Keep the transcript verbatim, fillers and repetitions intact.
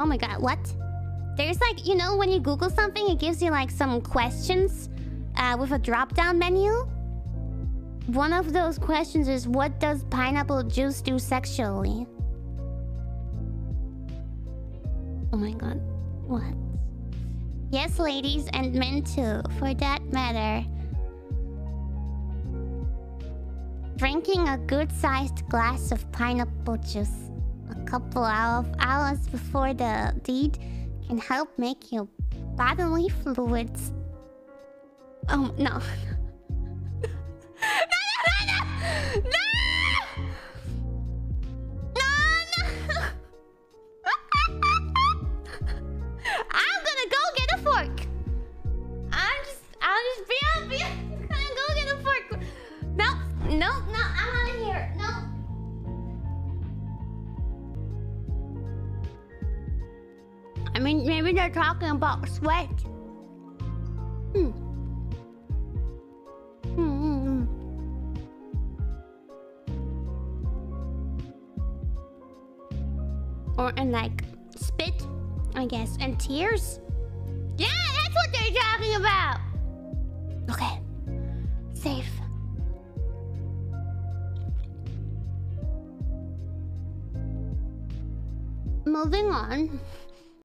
Oh my god, what? There's like, you know, when you Google something, it gives you like some questions uh, with a drop-down menu. One of those questions is, what does pineapple juice do sexually? Oh my god, what? Yes, ladies, and men too, for that matter. Drinking a good-sized glass of pineapple juice a couple of hours before the deed can help make your bodily fluids... Oh, no. No! No! No! I'm gonna go get a fork. I'm just, I'll just be, I'll be, I'm gonna go get a fork. No, no, no, I'm out of here. No. I mean, maybe they're talking about sweat. Hmm. Hmm. Or, and like, spit, I guess, and tears? Yeah, that's what they're talking about! Okay. Safe. Moving on.